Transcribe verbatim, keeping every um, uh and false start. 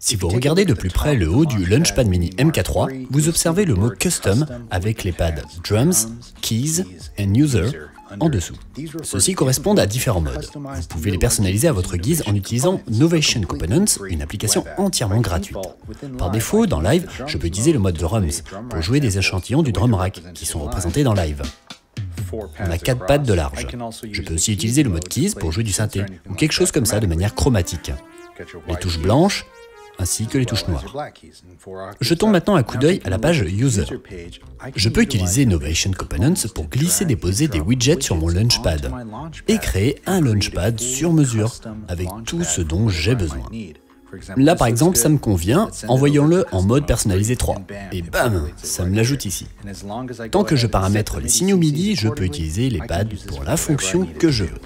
Si vous regardez de plus près le haut du Launchpad Mini M K trois, vous observez le mot « Custom » avec les pads « Drums », « Keys » et « User » en dessous. Ceux-ci correspondent à différents modes. Vous pouvez les personnaliser à votre guise en utilisant Novation Components, une application entièrement gratuite. Par défaut, dans Live, je peux utiliser le mode « Drums » pour jouer des échantillons du drum rack qui sont représentés dans Live. On a quatre pads de large. Je peux aussi utiliser le mode « Keys » pour jouer du synthé, ou quelque chose comme ça de manière chromatique. Les touches blanches, ainsi que les touches noires. Jetons maintenant un coup d'œil à la page User. Je peux utiliser Novation Components pour glisser-déposer des widgets sur mon Launchpad et créer un Launchpad sur mesure avec tout ce dont j'ai besoin. Là par exemple, ça me convient, envoyons-le en mode personnalisé trois. Et bam, ça me l'ajoute ici. Tant que je paramètre les signaux MIDI, je peux utiliser les pads pour la fonction que je veux.